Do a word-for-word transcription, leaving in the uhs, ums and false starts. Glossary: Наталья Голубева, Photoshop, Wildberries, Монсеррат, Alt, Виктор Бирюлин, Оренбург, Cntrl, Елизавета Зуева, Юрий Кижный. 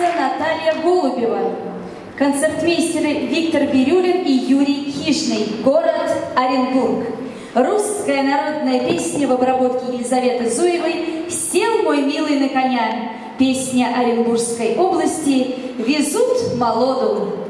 певица Наталья Голубева, концертмейстеры Виктор Бирюлин и Юрий Кижный, город Оренбург. Русская народная песня в обработке Елизаветы Зуевой «Сел мой милый на коня». Песня Оренбургской области «Везут молоду».